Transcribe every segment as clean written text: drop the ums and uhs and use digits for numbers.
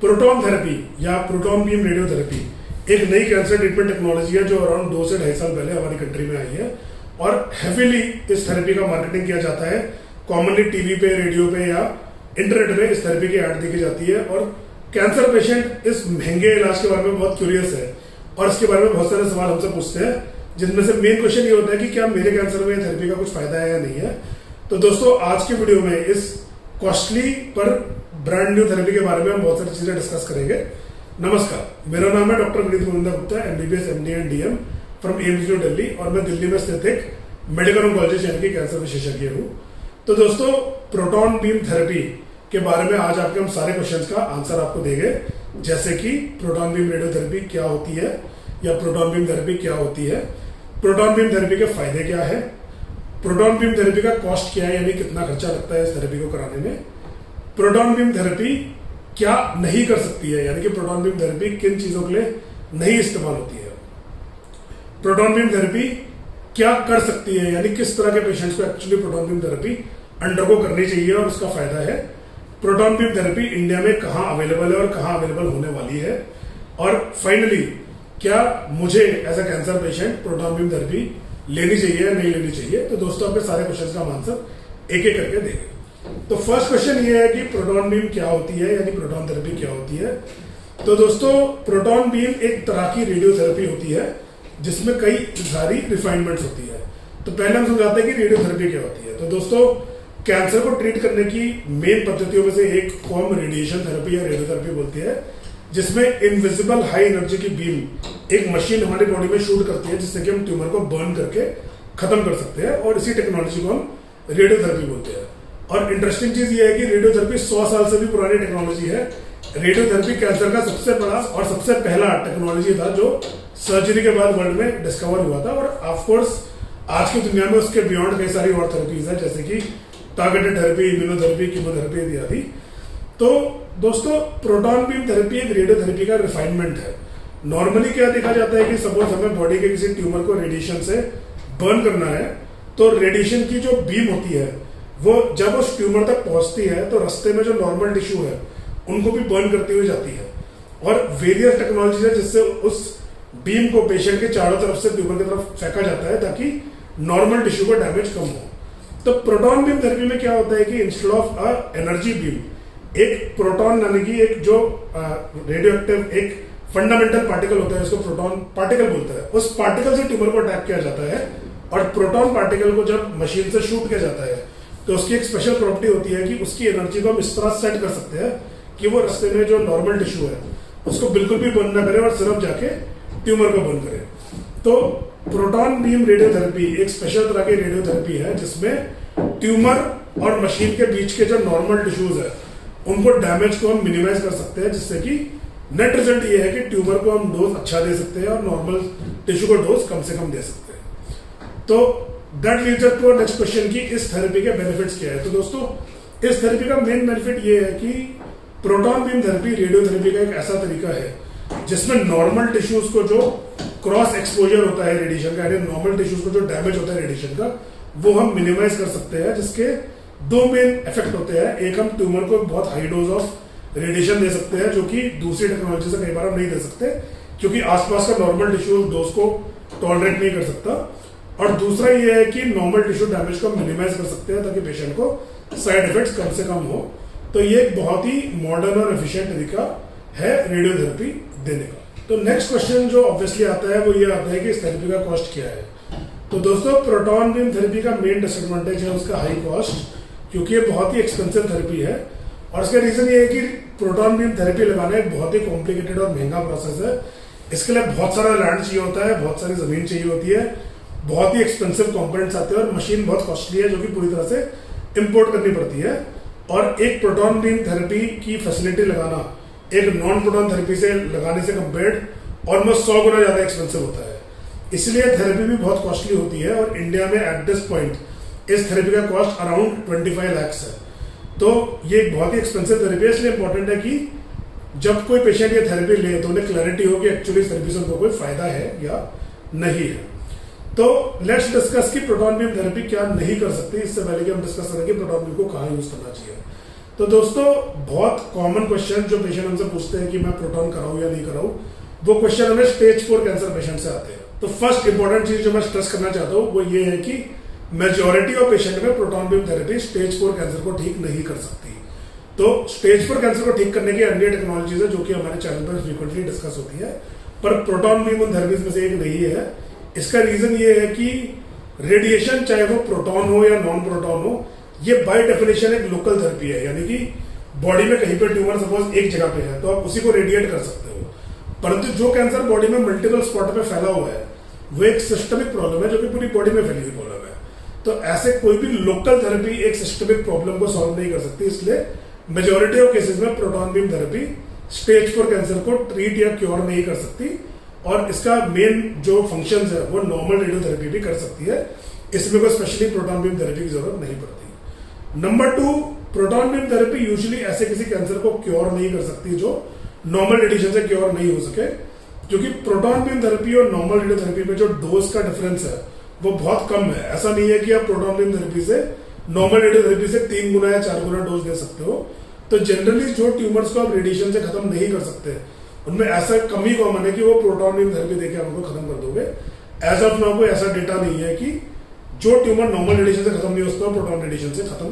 Proton therapy या proton beam radiotherapy एक नई कैंसर ट्रीटमेंट टेक्नोलॉजी है जो अराउंड 2 से 2.5 साल पहले हमारी कंट्री में आई है और हैवीली इस थेरेपी का मार्केटिंग किया जाता है। कॉमनली टीवी पे, रेडियो पे या इंटरनेट में इस थेरेपी की ऐड देखी जाती है और कैंसर पेशेंट इस महंगे इलाज के बारे में बहुत क्यूरियस है और इसके बारे में बहुत सारे सवाल हमसे पूछते हैं, जिनमें से मेन क्वेश्चन ये होता है कि क्या मेरे कैंसर में थेरेपी का कुछ फायदा है या नहीं है। तो दोस्तों, आज के वीडियो में इस कॉस्टली पर ब्रांड न्यू थेरेपी के बारे में हम बहुत सारी चीजें डिस्कस करेंगे। नमस्कार, मेरा नाम है doctor Vineet Govinda Gupta, MBBS MD and DM from AIIMS new Delhi और मैं दिल्ली में स्थित एक मेडिकल ऑन्कोलॉजिस्ट यानी कि कैंसर विशेषज्ञ हूँ। तो दोस्तों, प्रोटॉन बीम थेरेपी के बारे में आज आपके हम सारे क्वेश्चंस का आंसर आपको देंगे, जैसे कि प्रोटॉन बीम रेडियोथेरेपी क्या होती है या प्रोटॉन बीम थेरेपी क्या होती है, प्रोटॉन बीम थेरेपी के फायदे क्या है, प्रोटॉन बीम थेरेपी का कॉस्ट क्या है यानी कितना खर्चा लगता है इस थेरेपी को कराने में, प्रोटॉन बीम थेरेपी क्या नहीं कर सकती है यानी कि प्रोटॉन बीम थेरेपी किन चीजों के लिए नहीं इस्तेमाल होती है, प्रोटॉन बीम थेरेपी क्या कर सकती है यानी किस तरह के पेशेंट्स को actually proton beam therapy undergo करनी चाहिए और उसका फायदा है, प्रोटॉन बीम थेरेपी इंडिया में कहां अवेलेबल है और कहां अवेलेबल होने वाली है, और फाइनली क्या मुझे as a cancer patient proton beam therapy लेनी चाहिए या नहीं लेनी चाहिए। तो दोस्तों, आपके सारे क्वेश्चन का आंसर एक एक करके देंगे। तो फर्स्ट क्वेश्चन ये है कि प्रोटॉन बीम क्या होती है यानी प्रोटॉन थेरेपी क्या होती है। तो दोस्तों, प्रोटॉन बीम एक तरह की रेडियोथेरेपी होती है जिसमें कई सारी रिफाइनमेंट्स होती है। तो पहले हम समझाते हैं कि रेडियोथेरेपी क्या होती है। तो दोस्तों, कैंसर को ट्रीट करने की मेन पद्धतियों में से एक को हम रेडिएशन थेरेपी या रेडियोथेरेपी बोलती है, जिसमें इनविजिबल हाई एनर्जी की बीम एक मशीन हमारी बॉडी में शूट करती है जिससे कि हम ट्यूमर को बर्न करके खत्म कर सकते हैं और इसी टेक्नोलॉजी को हम रेडियोथेरेपी बोलते हैं। और इंटरेस्टिंग चीज ये है कि रेडियोथेरेपी 100 साल से भी पुरानी टेक्नोलॉजी है। रेडियोथेरेपी कैंसर का सबसे बड़ा और सबसे पहला टेक्नोलॉजी था जो सर्जरी के बाद वर्ल्ड में डिस्कवर हुआ था। और ऑफ कोर्स आज की दुनिया में उसके बियॉन्ड कई सारी और थेरेपीज है जैसे कि टारगेटेड थेरेपी, इम्यूनोथेरेपी, कीमोथेरेपी इत्यादि। तो दोस्तों, प्रोटॉन बीम थेरेपी एक रेडियोथेरेपी का रिफाइनमेंट है। नॉर्मली क्या देखा जाता है कि सपोज हमें बॉडी के किसी ट्यूमर को रेडिएशन से बर्न करना है तो रेडिएशन की जो बीम होती है वो जब उस ट्यूमर तक पहुंचती है तो रास्ते में जो नॉर्मल टिश्यू है उनको भी बर्न करती हुई जाती है। और वेरियस टेक्नोलॉजी है जिससे उस बीम को पेशेंट के चारों तरफ से ट्यूमर की तरफ फेंका जाता है ताकि नॉर्मल टिश्यू का डैमेज कम हो। तो प्रोटॉन बीम थेरेपी में क्या होता है कि instead of a energy beam एक प्रोटॉन यानी कि एक जो रेडियो एक्टिव एक फंडामेंटल पार्टिकल होता है उसको प्रोटॉन पार्टिकल बोलता है, उस पार्टिकल से ट्यूमर को अटैक किया जाता है और प्रोटॉन पार्टिकल को जब मशीन से शूट किया जाता है तो उसकी एक स्पेशल प्रॉपर्टी होती है कि उसकी एनर्जी को हम इस तरह सेट कर सकते हैं कि वो रास्ते में जो नॉर्मल टिश्यू है उसको बिल्कुल भी बर्न ना करे और सिर्फ जाके ट्यूमर को बर्न करे। तो प्रोटॉन बीम रेडियोथेरेपी एक स्पेशल तरह की रेडियोथेरेपी है जिसमें ट्यूमर और मशीन के बीच के जो नॉर्मल टिश्यूज है उनको डैमेज को हम मिनिमाइज कर सकते हैं, जिससे कि नेट रिजल्ट ये है कि ट्यूमर को हम डोज अच्छा दे सकते हैं और नॉर्मल टिश्यू को डोज कम से कम दे सकते हैं। तो that leads us to next question कि इस थेरेपी के बेनिफिट्स क्या है। तो दोस्तों, इस थेरेपी का मेन बेनिफिट ये है कि प्रोटॉन बीम थेरेपी रेडियोथेरेपी का एक ऐसा तरीका है जिसमें नॉर्मल टिश्यूज को जो क्रॉस एक्सपोजर होता है रेडिएशन का यानी नॉर्मल टिश्यूज को जो डैमेज होता है रेडिएशन का वो हम मिनिमाइज कर सकते हैं, जिसके दो मेन इफेक्ट होते हैं। एक, हम ट्यूमर को बहुत हाई डोज ऑफ रेडिएशन दे सकते हैं जो कि दूसरी टेक्नोलॉजी से कई बार हम नहीं दे सकते क्योंकि आसपास का नॉर्मल टिश्यू डोज को टॉलरेट नहीं कर सकता। और दूसरा ये है कि नॉर्मल टिश्यू डैमेज को मिनिमाइज कर सकते हैं ताकि पेशेंट को साइड इफेक्ट्स कम से कम हो। तो ये एक बहुत ही मॉडर्न और एफिशिएंट तरीका है रेडियोथेरेपी देने का। तो नेक्स्ट क्वेश्चन जो ऑब्वियसली आता है वो ये आता है कि इस थेरेपी का कॉस्ट क्या है। तो दोस्तों, प्रोटॉन बीम थेरेपी का मेन डिसएडवांटेज है उसका हाई कॉस्ट, क्योंकि ये बहुत ही एक्सपेंसिव थेरेपी है। और इसका रीजन ये है कि प्रोटॉन बीम थेरेपी लगाना एक बहुत ही कॉम्प्लिकेटेड और महंगा प्रोसेस है। इसके लिए बहुत सारा लैंड चाहिए होता है, बहुत सारी जमीन चाहिए होती है, बहुत ही एक्सपेंसिव कंपोनेंट्स आते हैं और मशीन बहुत कॉस्टली है जो कि पूरी तरह से इंपोर्ट करनी पड़ती है। और एक प्रोटॉन बीम थेरेपी की फैसिलिटी लगाना एक नॉन प्रोटॉन थेरेपी से लगाने से कंपेयर्ड ऑलमोस्ट 100 गुना ज्यादा एक्सपेंसिव होता है, इसलिए थेरेपी भी बहुत कॉस्टली होती है। और इंडिया में एट दिस पॉइंट इस थेरेपी का कॉस्ट अराउंड 25 लाख है। तो ये बहुत ही एक्सपेंसिव थेरेपी है, इसलिए इंपॉर्टेंट है कि जब कोई पेशेंट ये थेरेपी ले तो उन्हें क्लैरिटी हो कि एक्चुअली इस थेरेपी से उनको कोई फायदा है या नहीं है। तो लेट्स डिस्कस कि प्रोटॉन बीम थेरेपी क्या नहीं कर सकती, इससे पहले कि हम डिस्कस करेंगे प्रोटॉन बीम को कहाँ यूज करना चाहिए। तो दोस्तों बहुत कॉमन क्वेश्चन जो पेशेंट हमसे पूछते हैं कि मैं प्रोटॉन कराऊं या नहीं कराऊं, वो क्वेश्चन हमें स्टेज 4 कैंसर पेशेंट से आते हैं। तो फर्स्ट इंपॉर्टेंट चीज जो मैं स्ट्रेस करना चाहता हूं वो ये है कि मेजोरिटी ऑफ पेशेंट में proton beam therapy stage 4 cancer को ठीक नहीं कर सकती। तो स्टेज 4 कैंसर को ठीक करने की अन्य टेक्नोलॉजीज है जो कि हमारे चैनल पर फ्रीक्वेंटली डिस्कस होती है, पर प्रोटॉन बीम उन थेरेपीज में से एक नहीं है। इसका रीजन ये है कि रेडिएशन, चाहे वो प्रोटॉन हो या नॉन प्रोटॉन हो, ये बाय डेफिनेशन एक लोकल थेरेपी है, यानी कि बॉडी में कहीं पर ट्यूमर सपोज एक जगह पे है तो आप उसी को रेडिएट कर सकते हो। परंतु जो कैंसर बॉडी में मल्टीपल स्पॉट पे फैला हुआ है वो एक सिस्टमिक प्रॉब्लम है जो कि पूरी बॉडी में फैली हुई प्रॉब्लम है। तो ऐसे कोई भी लोकल थेरेपी एक सिस्टमिक प्रॉब्लम को सॉल्व नहीं कर सकती, इसलिए मेजोरिटी ऑफ केसेज में proton beam therapy stage 4 cancer को ट्रीट या क्योर नहीं कर सकती, और इसका मेन जो फंक्शन है वो नॉर्मल रेडियोथेरेपी भी कर सकती है। इसमें को स्पेशली प्रोटॉन बीम थेरेपी की जरूरत नहीं पड़ती। Number 2, proton beam therapy usually ऐसे किसी कैंसर को क्योर नहीं कर सकती जो नॉर्मल रेडिएशन से क्योर नहीं हो सके, क्योंकि प्रोटॉन बीम थेरेपी और नॉर्मल रेडियोथेरेपी में जो डोज का डिफरेंस है वो बहुत कम है। ऐसा नहीं है कि आप प्रोटॉन बीम थेरेपी से नॉर्मल रेडियोथेरेपी से 3 गुना या 4 गुना डोज दे सकते हो। तो जनरली जो ट्यूमर्स को आप रेडिएशन से खत्म नहीं कर सकते उनमें ऐसा कमी कॉमन है कि वो प्रोटॉन बीम थेरेपी देके आप उनको खत्म कर दोगे। एज ऑफ नाउ कोई ऐसा डेटा नहीं है कि जो ट्यूमर नॉर्मल रेडिएशन से खत्म नहीं हो सकता प्रोटॉन रेडिएशन से खत्म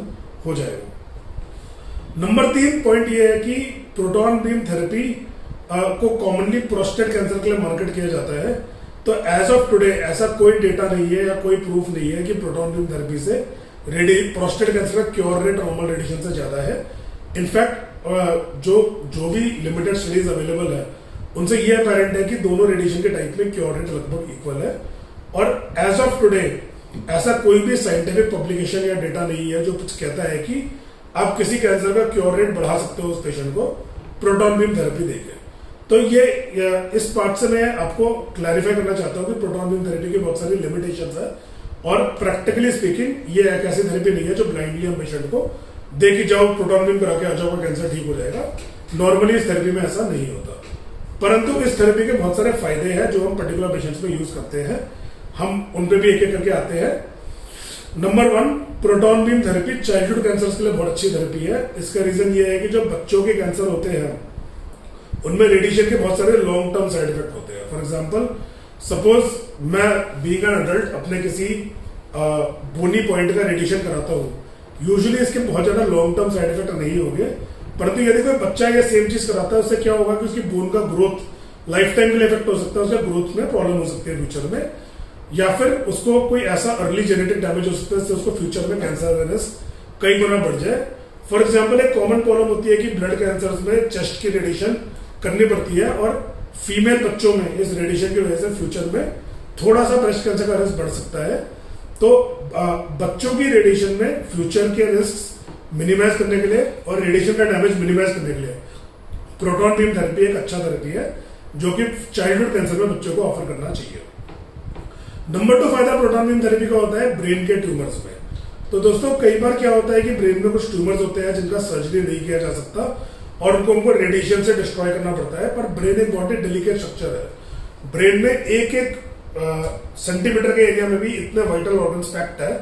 हो जाएगा। नंबर 3 पॉइंट ये है कि प्रोटॉन बीम थेरेपी को कॉमनली प्रोस्टेट कैंसर के लिए मार्केट किया जाता है। तो एज ऑफ टुडे ऐसा कोई डेटा नहीं है या कोई प्रूफ नहीं है कि प्रोटॉन बीम थेरेपी से प्रोस्टेट कैंसर का क्योर रेट नॉर्मल रेडिएशन से ज्यादा है। इनफैक्ट जो भी लिमिटेड स्टडीज अवेलेबल है उनसे यह अपेरेंट है कि दोनों रेडिएशन के टाइप में क्योर रेट लगभग इक्वल है, और एज ऑफ टुडे ऐसा कोई भी साइंटिफिक पब्लिकेशन या डेटा नहीं है जो कुछ कहता है कि आप किसी कैंसर का क्योर रेट बढ़ा सकते हो उस पेशेंट को प्रोटॉन बीम थेरेपी देके। तो ये इस पार्ट से मैं आपको क्लैरिफाई करना चाहता हूँ कि प्रोटॉन बीम थेरेपी की बहुत सारी लिमिटेशन है, और प्रैक्टिकली स्पीकिंग ये एक ऐसी थेरेपी नहीं है जो ब्लाइंडली हम पेशेंट को दे के जाओ प्रोटॉन बीम करा के आ जाओ और कैंसर ठीक हो जाएगा। नॉर्मली इस थेरेपी में ऐसा नहीं होता, परंतु इस थेरेपी के बहुत सारे फायदे हैं जो हम पर्टिकुलर पेशेंट्स में यूज करते हैं। हम उन पे भी एक एक करके आते हैं। Number 1, proton beam therapy childhood cancer के लिए बहुत अच्छी थेरेपी है। इसका रीजन ये है कि जो बच्चों के कैंसर होते हैं उनमें रेडिएशन के बहुत सारे लॉन्ग टर्म साइड इफेक्ट होते हैं। फॉर एग्जाम्पल सपोज मैं बीइंग एन एडल्ट अपने किसी बोनी पॉइंट का रेडिएशन कराता हूँ, यूजुअली इसके बहुत ज्यादा लॉन्ग टर्म साइड इफेक्ट नहीं होंगे, परंतु यदि कोई बच्चा ये सेम चीज कराता है उससे क्या होगा कि उसकी बोन का ग्रोथ लाइफ टाइम के लिए इफेक्ट हो सकता है, उसका ग्रोथ में प्रॉब्लम हो सकती है फ्यूचर में, या फिर उसको कोई ऐसा अर्ली जेनेटिक डैमेज हो सकता है जिससे उसको फ्यूचर में कैंसर का रिस्क कई गुना बढ़ जाए। फॉर एग्जाम्पल एक कॉमन प्रॉब्लम होती है कि ब्लड कैंसर में चेस्ट की रेडिएशन करनी पड़ती है, और फीमेल बच्चों में इस रेडिएशन की वजह से फ्यूचर में थोड़ा सा ब्रेस्ट कैंसर का रिस्क बढ़ सकता है। तो बच्चों की रेडिएशन में फ्यूचर के रिस्क मिनिमाइज करने के लिए और रेडिएशन का डैमेज मिनिमाइज करने के लिए प्रोटॉन बीम थेरेपी एक अच्छा थेरेपी है जो कि चाइल्डहुड कैंसर में बच्चों को ऑफर करना चाहिए। नंबर 2 फायदा प्रोटॉन बीम थेरेपी का होता है ब्रेन के ट्यूमर्स में। तो दोस्तों कई बार क्या होता है कि ब्रेन में कुछ ट्यूमर्स होते हैं जिनका सर्जरी नहीं किया जा सकता और उनको हमको रेडिएशन से डिस्ट्रॉय करना पड़ता है, पर ब्रेन एक बहुत ही डेलिकेट स्ट्रक्चर है। ब्रेन में एक सेंटीमीटर के एरिया में भी इतने वाइटल ऑर्गन्स पैक्ट है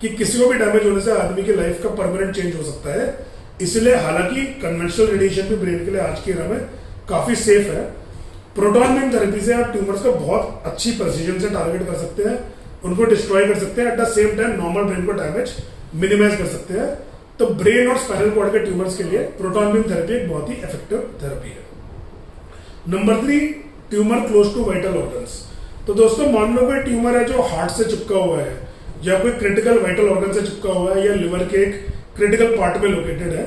कि किसी को भी डैमेज होने से आदमी की लाइफ का परमानेंट चेंज हो सकता है। इसलिए हालांकि कन्वेंशनल रेडिएशन भी ब्रेन के लिए आज की में काफी सेफ है, प्रोटॉन बीम थेरेपी से आप ट्यूमर्स को बहुत अच्छी प्रेसिजन से टारगेट कर सकते हैं, उनको डिस्ट्रॉय कर सकते हैं, at the same time normal brain को डैमेज मिनिमाइज कर सकते हैं। तो ब्रेन और स्पाइनल कॉर्ड के ट्यूमर्स के लिए प्रोटॉन बीम थेरेपी एक बहुत ही इफेक्टिव थेरेपी है। Number 3, tumour close to vital organs. तो दोस्तों मान लो कोई ट्यूमर है जो हार्ट से चिपका हुआ है या कोई क्रिटिकल वाइटल ऑर्गन से चिपका हुआ है या लिवर के एक क्रिटिकल पार्ट में लोकेटेड है,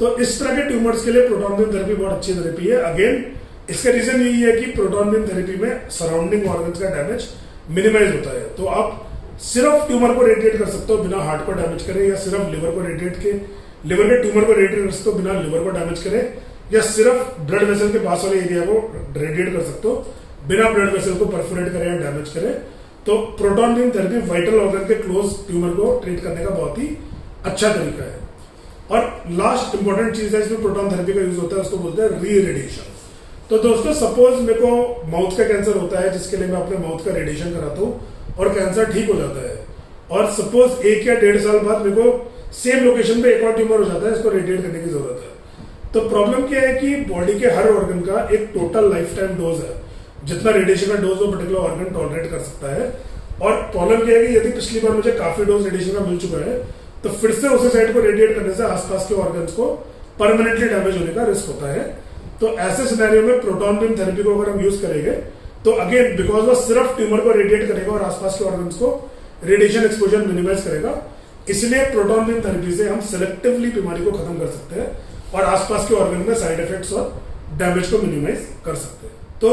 तो इस तरह के ट्यूमर्स के लिए प्रोटॉन बीम थेरेपी बहुत अच्छी थेरेपी है। अगेन इसका रीजन यही है कि प्रोटॉन बीम थेरेपी में सराउंडिंग ऑर्गन्स का डैमेज मिनिमाइज होता है। तो आप सिर्फ ट्यूमर को रेडिएट कर सकते हो बिना हार्ट को डैमेज करे, या सिर्फ लिवर के ट्यूमर को रेडिएट कर सकते हो बिना लिवर को डैमेज करे, या सिर्फ ब्लड वेसल के पास वाले एरिया को रेडिएट कर सकते हो बिना ब्लड वेसल को परफोरेट करे या डैमेज करे। तो proton beam therapy vital organ के क्लोज ट्यूमर को ट्रीट करने का बहुत ही अच्छा तरीका है। और लास्ट इंपॉर्टेंट चीज है इसमें प्रोटॉन थेरेपी का यूज होता है, उसको बोलते हैं री रेडिएशन। तो दोस्तों सपोज मेरे को माउथ का कैंसर होता है जिसके लिए मैं अपने माउथ का रेडिएशन कराता हूँ और कैंसर ठीक हो जाता है, और सपोज 1 या 1.5 साल बाद मेरे को सेम लोकेशन पे एक और ट्यूमर हो जाता है, इसको रेडिएट करने की जरूरत है। तो प्रॉब्लम क्या है कि बॉडी के हर ऑर्गन का एक टोटल लाइफ टाइम डोज है, जितना रेडिएशन का डोज वो पर्टिकुलर ऑर्गन टॉलरेट कर सकता है। और प्रॉब्लम क्या है कि यदि पिछली बार मुझे काफी डोज रेडिएशन का मिल चुका है तो फिर से उसी साइड को रेडिएट करने से आसपास के ऑर्गन्स को परमानेंटली डैमेज होने का रिस्क होता है। तो ऐसे सिनेरियो में प्रोटॉन बीम थेरेपी को अगर हम यूज करेंगे तो अगेन बिकॉज वो सिर्फ ट्यूमर को रेडिएट करेगा और आसपास के ऑर्गन्स को रेडिएशन एक्सपोजर मिनिमाइज करेगा, इसलिए प्रोटॉन बीम थेरेपी से हम सिलेक्टिवली बीमारी को खत्म कर सकते हैं और आसपास के ऑर्गन में साइड इफेक्ट्स और डैमेज को मिनिमाइज कर सकते हैं। तो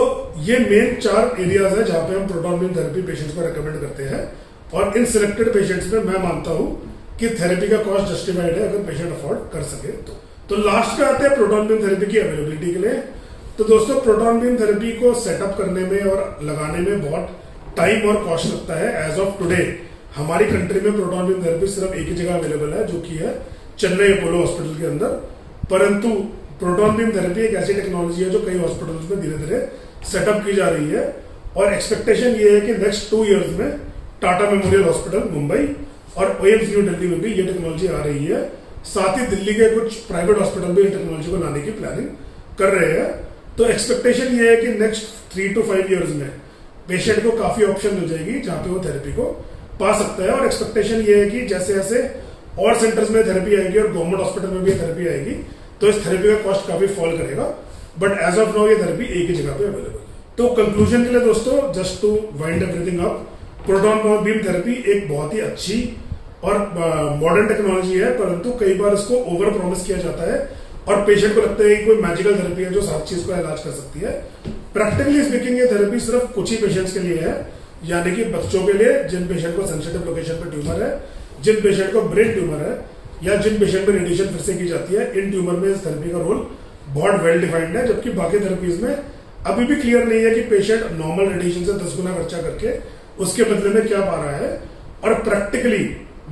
ये मेन चार एरियाज है जहां पे हम प्रोटॉन बीम थेरेपी पेशेंट्स को रेकमेंड करते हैं। और इन सिलेक्टेड पेशेंट्स में मैं मानता हूं कि थेरेपी का कॉस्ट जस्टिफाइड है अगर पेशेंट अफोर्ड कर सके तो। लास्ट पे आते हैं प्रोटॉन बीम थेरेपी की अवेलेबिलिटी के लिए। तो दोस्तों प्रोटॉन बीम थेरेपी को सेटअप करने में और लगाने में बहुत टाइम और कॉस्ट लगता है। एज ऑफ टुडे हमारी कंट्री में प्रोटॉन बीम थेरेपी सिर्फ एक ही जगह अवेलेबल है जो कि है चेन्नई अपोलो हॉस्पिटल के अंदर। परंतु प्रोटॉन बीम थेरेपी एक ऐसी टेक्नोलॉजी है जो कई हॉस्पिटल्स में धीरे धीरे सेटअप की जा रही है और एक्सपेक्टेशन ये है कि नेक्स्ट 2 ईयर्स में टाटा मेमोरियल हॉस्पिटल मुंबई और ओ एम्स न्यू डेली में भी ये टेक्नोलॉजी आ रही है। साथ ही दिल्ली के कुछ प्राइवेट हॉस्पिटल भी इस टेक्नोलॉजी को लाने की प्लानिंग कर रहे हैं। तो एक्सपेक्टेशन ये है कि नेक्स्ट 3 to 5 ईयर्स में पेशेंट को काफी ऑप्शन मिल जाएगी जहां पे वो थेरेपी को पा सकता है। और एक्सपेक्टेशन ये है कि जैसे जैसे और सेंटर्स में थेरेपी आएगी और गवर्नमेंट हॉस्पिटल में भी थेरेपी आएगी तो इस थेरेपी का कॉस्ट काफी फॉल करेगा। बट एज ऑफ नाउ ये थेरेपी एक ही जगह पे अवेलेबल है। तो कंक्लूजन के लिए दोस्तों, just to wind everything up, proton beam therapy एक बहुत ही अच्छी और मॉडर्न टेक्नोलॉजी है, परंतु कई बार इसको ओवर प्रॉमिस किया जाता है और पेशेंट को लगता है कि कोई मैजिकल थेरेपी है जो सारी चीज का इलाज कर सकती है। प्रैक्टिकली स्पीकिंग ये थेरेपी सिर्फ कुछ ही पेशेंट्स के लिए है, यानी कि बच्चों के लिए जिन पेशेंट को सेंसिटिव लोकेशन पर ट्यूमर है, जिन पेशेंट को ब्रेन ट्यूमर है या जिन पेशेंट में रेडिएशन फिर से की जाती है, इन ट्यूमर में इस थेरेपी का रोल बहुत वेल डिफाइंड है। जबकि बाकी थेरेपीज में अभी भी क्लियर नहीं है कि पेशेंट नॉर्मल रेडिएशन से 10 गुना खर्चा करके उसके बदले में क्या पा रहा है। और प्रैक्टिकली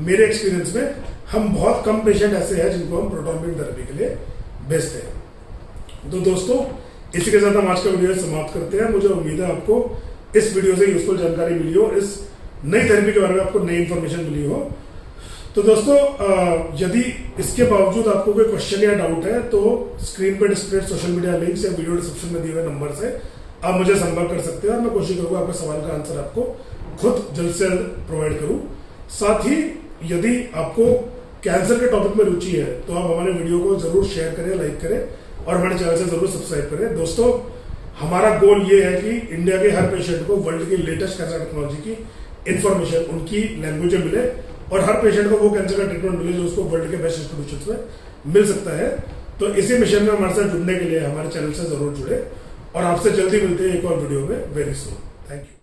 मेरे एक्सपीरियंस में हम बहुत कम पेशेंट ऐसे हैं जिनको हम प्रोटॉन बीम थेरेपी के लिए भेजते हैं। तो दोस्तों इसी के साथ हम आज का वीडियो समाप्त करते हैं। मुझे उम्मीद है आपको इस वीडियो से यूजफुल जानकारी मिली हो, इस नई थेरेपी के बारे में आपको नई इन्फॉर्मेशन मिली हो। तो दोस्तों यदि इसके बावजूद आपको कोई क्वेश्चन या डाउट है तो स्क्रीन पर डिस्प्ले सोशल मीडिया लिंक्स या वीडियो डिस्क्रिप्शन में दिए हुए नंबर से आप मुझे संपर्क कर सकते हैं और मैं कोशिश करूंगा आपके सवाल का आंसर आपको खुद जल्द से जल्द प्रोवाइड करूँ। साथ ही यदि आपको कैंसर के टॉपिक में रुचि है तो आप हमारे वीडियो को जरूर शेयर करें, लाइक करें और हमारे चैनल से जरूर सब्सक्राइब करें। दोस्तों हमारा गोल ये है कि इंडिया के हर पेशेंट को वर्ल्ड की लेटेस्ट कैंसर टेक्नोलॉजी की इन्फॉर्मेशन उनकी लैंग्वेज में मिले और हर पेशेंट को वो कैंसर का ट्रीटमेंट मिले जो उसको वर्ल्ड के बेस्ट इंस्टीट्यूशन में मिल सकता है। तो इसी मिशन में हमारे साथ जुड़ने के लिए हमारे चैनल से जरूर जुड़े और आपसे जल्दी मिलते हैं एक और वीडियो में वेरी सून। Thank you.